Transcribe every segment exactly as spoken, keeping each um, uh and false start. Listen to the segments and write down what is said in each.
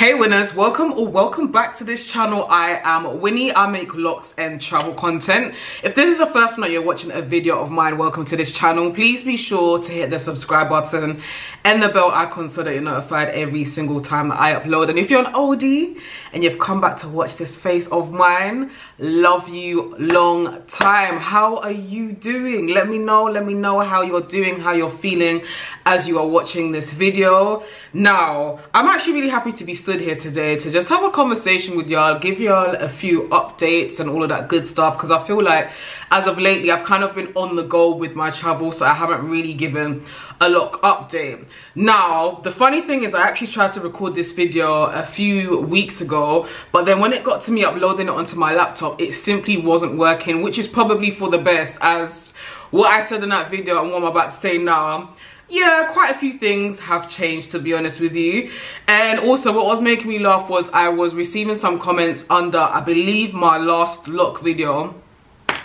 Hey winners, welcome or welcome back to this channel. I am Winnie. I make locks and travel content. If this is the first time that you're watching a video of mine, welcome to this channel. Please be sure to hit the subscribe button and the bell icon so that you're notified every single time that I upload. And if you're an oldie and you've come back to watch this face of mine, love you long time. How are you doing? Let me know, let me know how you're doing, how you're feeling as you are watching this video. Now, I'm actually really happy to be still here today to just have a conversation with y'all, give y'all a few updates and all of that good stuff, because I feel like as of lately I've kind of been on the go with my travel, so I haven't really given a lock update. Now the funny thing is, I actually tried to record this video a few weeks ago, but then when it got to me uploading it onto my laptop, it simply wasn't working, which is probably for the best, as what I said in that video and what I'm about to say now, yeah, quite a few things have changed, to be honest with you. And also what was making me laugh was I was receiving some comments under, I believe, my last lock video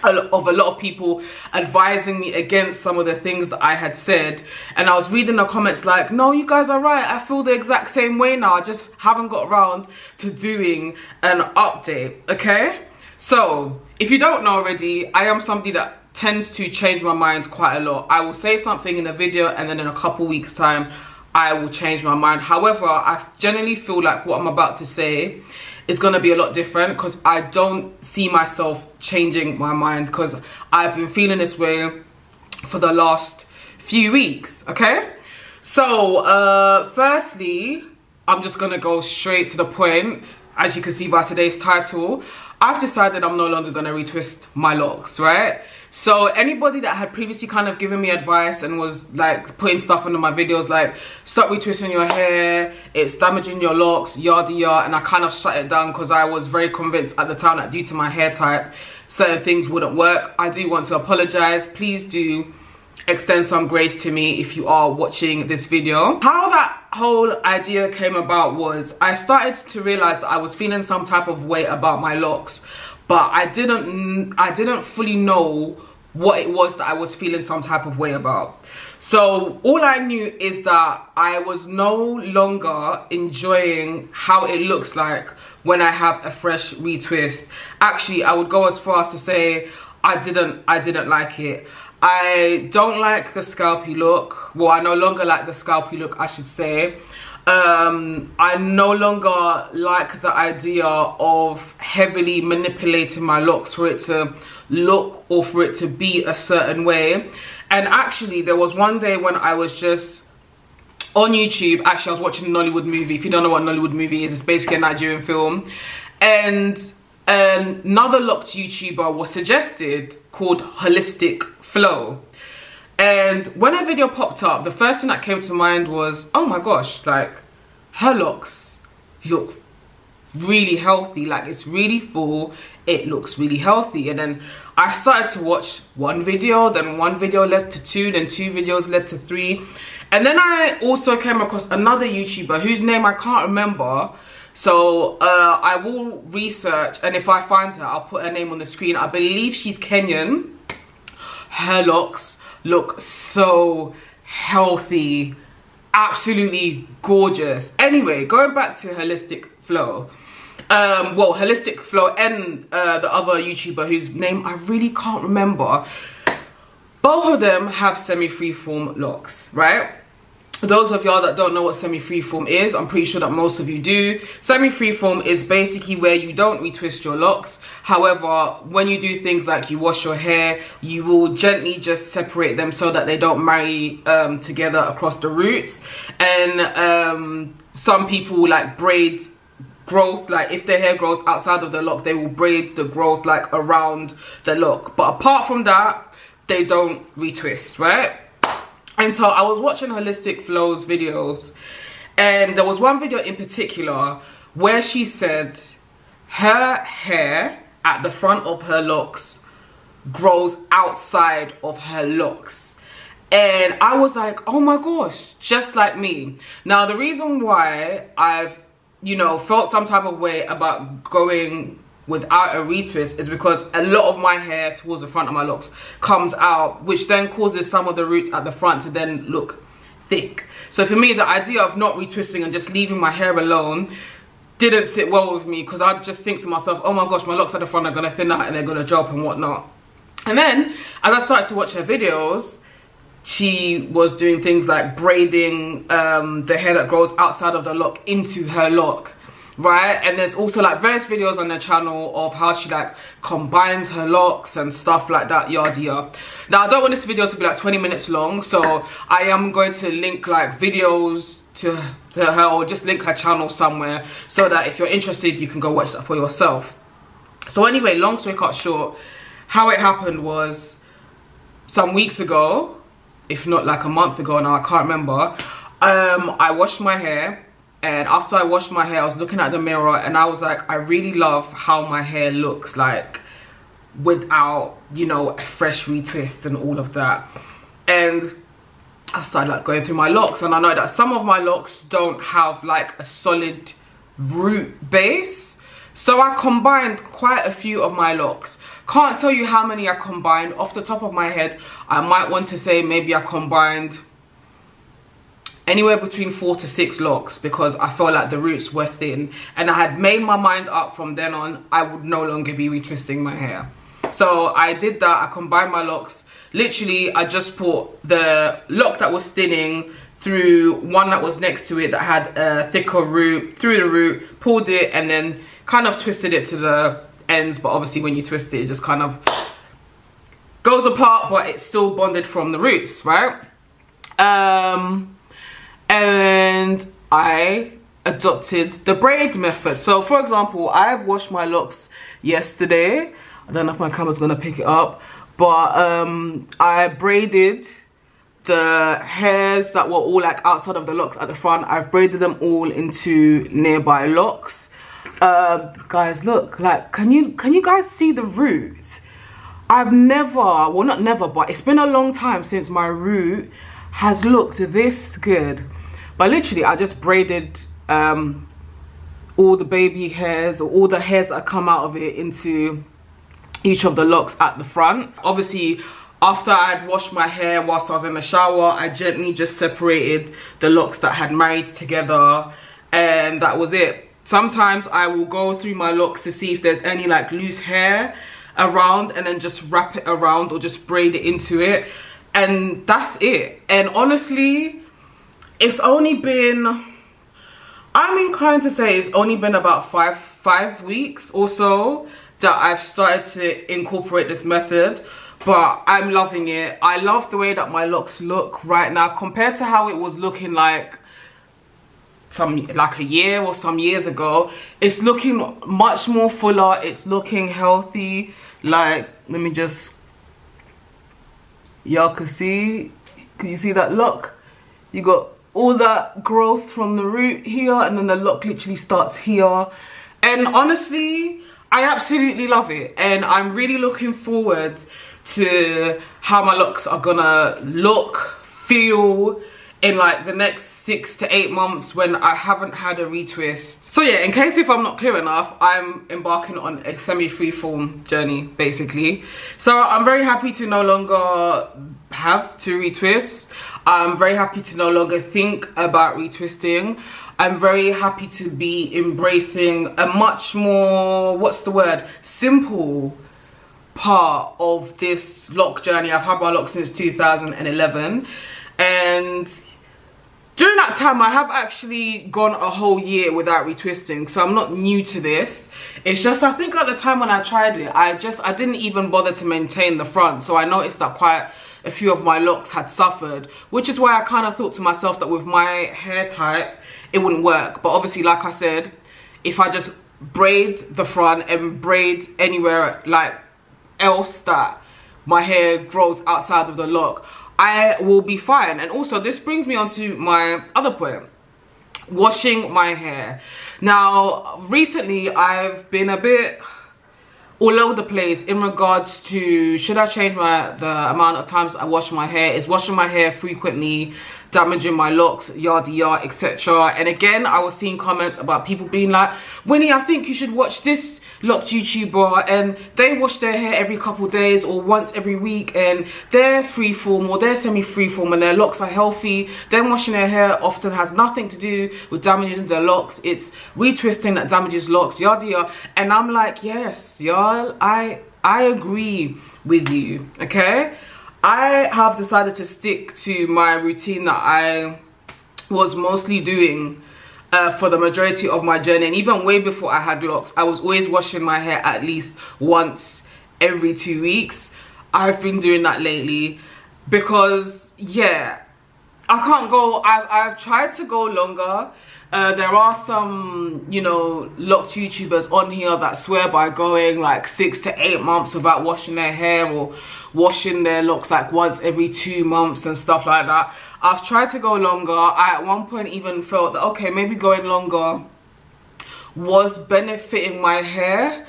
of a lot of people advising me against some of the things that I had said. And I was reading the comments like, no, you guys are right, I feel the exact same way now, I just haven't got around to doing an update. Okay, so if you don't know already, I am somebody that tends to change my mind quite a lot. I will say something in a video and then in a couple weeks time I will change my mind. However, I generally feel like what I'm about to say is going to be a lot different, because I don't see myself changing my mind, because I've been feeling this way for the last few weeks. Okay, so uh firstly, I'm just gonna go straight to the point. As you can see by today's title, I've decided I'm no longer going to retwist my locks, right? So anybody that had previously kind of given me advice and was like putting stuff under my videos like, stop retwisting your hair, it's damaging your locks, yada yada, and I kind of shut it down because I was very convinced at the time that due to my hair type, certain things wouldn't work. I do want to apologize. Please do extend some grace to me if you are watching this video. How that whole idea came about was I started to realize that I was feeling some type of way about my locks, but I didn't I didn't fully know what it was that I was feeling some type of way about. So all I knew is that I was no longer enjoying how it looks like when I have a fresh retwist. Actually, I would go as far as to say I didn't I didn't like it. I don't like the scalpy look. Well, I no longer like the scalpy look, I should say. Um, I no longer like the idea of heavily manipulating my locks for it to look or for it to be a certain way. And actually, there was one day when I was just on YouTube. Actually, I was watching a Nollywood movie. If you don't know what a Nollywood movie is, it's basically a Nigerian film. And another locked YouTuber was suggested called Holistic Flow, and when her video popped up, the first thing that came to mind was, oh my gosh, like her locks look really healthy, like it's really full, it looks really healthy. And then I started to watch one video, then one video led to two, then two videos led to three, and then I also came across another YouTuber whose name I can't remember. So uh, I will research, and if I find her, I'll put her name on the screen. I believe she's Kenyan. Her locks look so healthy, absolutely gorgeous. Anyway, going back to Holistic Flow. Um, well, Holistic Flow and uh, the other YouTuber whose name I really can't remember. Both of them have semi-freeform locks, right? Those of y'all that don't know what semi-freeform is, I'm pretty sure that most of you do. Semi-freeform is basically where you don't retwist your locks. However, when you do things like you wash your hair, you will gently just separate them so that they don't marry um, together across the roots. And um, some people like braid growth, like if their hair grows outside of the lock, they will braid the growth like around the lock. But apart from that, they don't retwist, right? And so I was watching Holistic Flow's videos, and there was one video in particular where she said her hair at the front of her locks grows outside of her locks. And I was like, oh my gosh, just like me. Now the reason why I've, you know, felt some type of way about going without a retwist is because a lot of my hair towards the front of my locks comes out, which then causes some of the roots at the front to then look thick. So for me, the idea of not retwisting and just leaving my hair alone didn't sit well with me, because I just think to myself, oh my gosh, my locks at the front are gonna thin out and they're gonna drop and whatnot. And then as I started to watch her videos, she was doing things like braiding um, the hair that grows outside of the lock into her lock, right? And there's also like various videos on the channel of how she like combines her locks and stuff like that, yada yada. Now I don't want this video to be like twenty minutes long, so I am going to link like videos to, to her, or just link her channel somewhere, so that if you're interested you can go watch that for yourself. So anyway, long story cut short, how it happened was some weeks ago, if not like a month ago now, I can't remember, um, I washed my hair, and after I washed my hair I was looking at the mirror and I was like, I really love how my hair looks like without, you know, a fresh retwist and all of that. And I started like going through my locks, and I know that some of my locks don't have like a solid root base, so I combined quite a few of my locks. Can't tell you how many I combined off the top of my head. I might want to say maybe I combined anywhere between four to six locks, because I felt like the roots were thin, and I had made my mind up from then on I would no longer be retwisting my hair. So I did that. I combined my locks. Literally, I just put the lock that was thinning through one that was next to it that had a thicker root, through the root, pulled it, and then kind of twisted it to the ends. But obviously when you twist it, it just kind of goes apart, but it's still bonded from the roots, right? Um, and I adopted the braid method. So for example, I've washed my locks yesterday. I don't know if my camera's gonna pick it up, but um, I braided the hairs that were all like outside of the locks at the front. I've braided them all into nearby locks. Uh, guys, look, like, can you can you guys see the roots? I've never, well, not never, but it's been a long time since my root has looked this good. But literally, I just braided um, all the baby hairs, or all the hairs that come out of it, into each of the locks at the front. Obviously, after I'd washed my hair, whilst I was in the shower, I gently just separated the locks that had married together, and that was it. Sometimes I will go through my locks to see if there's any like loose hair around, and then just wrap it around or just braid it into it, and that's it. And honestly, it's only been, I'm inclined to say it's only been about five five weeks or so that I've started to incorporate this method, but I'm loving it. I love the way that my locks look right now compared to how it was looking like some like a year or some years ago. It's looking much more fuller, it's looking healthy. Like, let me just, y'all can see, can you see that lock? You got all that growth from the root here, and then the lock literally starts here. And honestly, I absolutely love it, and I'm really looking forward to how my locks are gonna look, feel in like the next six to eight months when I haven't had a retwist. So yeah, in case if I'm not clear enough, I'm embarking on a semi-freeform journey basically. So I'm very happy to no longer have to retwist. I'm very happy to no longer think about retwisting. I'm very happy to be embracing a much more, what's the word, simple part of this lock journey. I've had my lock since two thousand eleven, and during that time I have actually gone a whole year without retwisting, so I'm not new to this. It's just I think at the time when I tried it, I just I didn't even bother to maintain the front, so I noticed that quite a few of my locks had suffered, which is why I kind of thought to myself that with my hair type it wouldn't work. But obviously, like I said, if I just braid the front and braid anywhere like else that my hair grows outside of the lock, I will be fine. And also, this brings me on to my other point, washing my hair. Now recently I've been a bit all over the place in regards to should I change my the amount of times I wash my hair. Is washing my hair frequently damaging my locks, yada yada, et cetera. And again, I was seeing comments about people being like, Winnie, I think you should watch this locked YouTuber, and they wash their hair every couple of days or once every week, and they're freeform or they're semi-freeform and their locks are healthy. Them washing their hair often has nothing to do with damaging their locks. It's retwisting that damages locks, yada yada. And I'm like, yes, y'all, I I agree with you, okay? I have decided to stick to my routine that I was mostly doing uh, for the majority of my journey. And even way before I had locks, I was always washing my hair at least once every two weeks. I've been doing that lately because, yeah, I can't go, I've, I've tried to go longer. Uh, there are some, you know, locked YouTubers on here that swear by going like six to eight months without washing their hair or washing their locks like once every two months and stuff like that. I've tried to go longer. I at one point even felt that, okay, maybe going longer was benefiting my hair.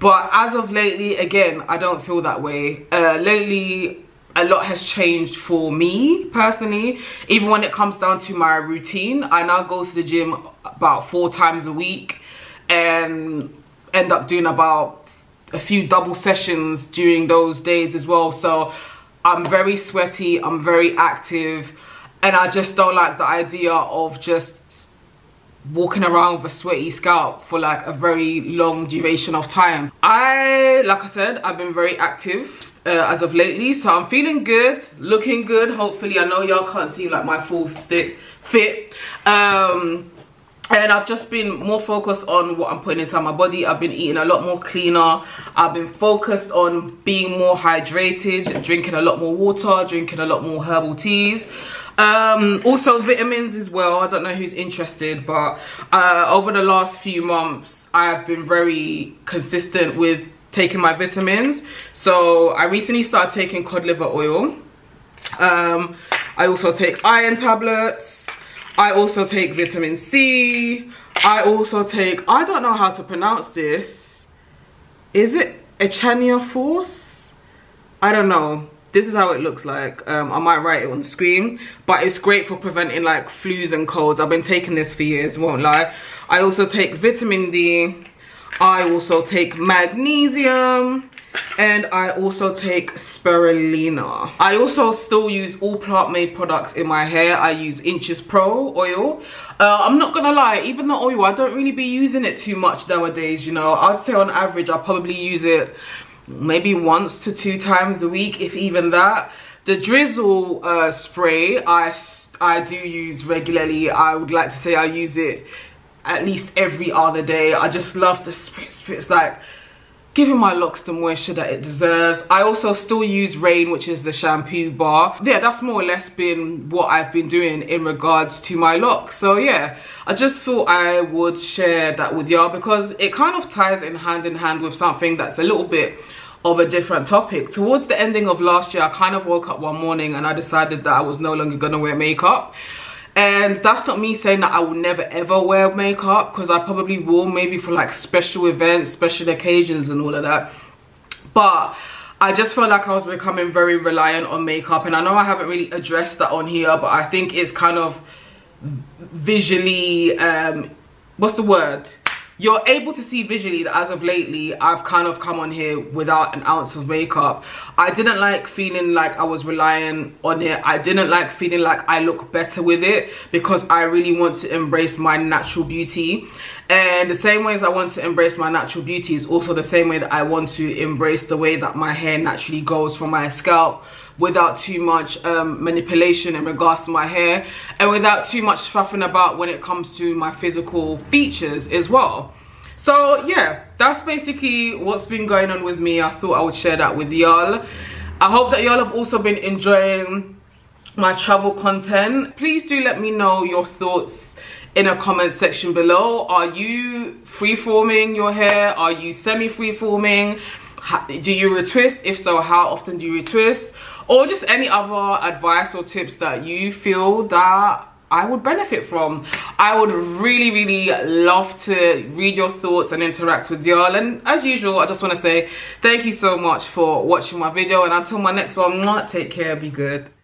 But as of lately, again, I don't feel that way. Uh, lately, a lot has changed for me personally. Even when it comes down to my routine, I now go to the gym about four times a week and end up doing about a few double sessions during those days as well. So I'm very sweaty, I'm very active, and I just don't like the idea of just walking around with a sweaty scalp for like a very long duration of time. I, like I said, I've been very active Uh, as of lately, so I'm feeling good, looking good, hopefully. I know y'all can't see like my full thick fit, um and I've just been more focused on what I'm putting inside my body. I've been eating a lot more cleaner. I've been focused on being more hydrated, drinking a lot more water, drinking a lot more herbal teas, um also vitamins as well. I don't know who's interested, but uh over the last few months I have been very consistent with taking my vitamins. So I recently started taking cod liver oil. um I also take iron tablets. I also take vitamin C. I also take, I don't know how to pronounce this, is it echinacea force? I don't know. This is how it looks like. um I might write it on the screen, but it's great for preventing like flus and colds. I've been taking this for years, won't lie. I also take vitamin D. I also take magnesium, and I also take spirulina. I also still use all plant-made products in my hair. I use Inches Pro oil. Uh, I'm not gonna lie, even the oil, I don't really be using it too much nowadays, you know. I'd say on average, I probably use it maybe once to two times a week, if even that. The drizzle uh, spray, I, I do use regularly. I would like to say I use it at least every other day. I just love the spritz, spritz, like giving my locks the moisture that it deserves. I also still use Rain, which is the shampoo bar. Yeah, that's more or less been what I've been doing in regards to my locks. So yeah, I just thought I would share that with y'all because it kind of ties in hand in hand with something that's a little bit of a different topic. Towards the ending of last year, I kind of woke up one morning and I decided that I was no longer gonna wear makeup. And that's not me saying that I will never ever wear makeup, because I probably will, maybe for like special events, special occasions and all of that. But I just felt like I was becoming very reliant on makeup. And I know I haven't really addressed that on here, but I think it's kind of visually, um, what's the word? You're able to see visually that as of lately, I've kind of come on here without an ounce of makeup. I didn't like feeling like I was relying on it. I didn't like feeling like I look better with it, because I really want to embrace my natural beauty. And the same way as I want to embrace my natural beauty is also the same way that I want to embrace the way that my hair naturally goes from my scalp, without too much um, manipulation in regards to my hair, and without too much faffing about when it comes to my physical features as well. So yeah, that's basically what's been going on with me. I thought I would share that with y'all. I hope that y'all have also been enjoying my travel content. Please do let me know your thoughts in a comment section below. Are you free-forming your hair? Are you semi-free-forming? Do you retwist? If so, how often do you retwist? Or just any other advice or tips that you feel that I would benefit from. I would really, really love to read your thoughts and interact with y'all. And as usual, I just want to say thank you so much for watching my video. And until my next one, take care, be good.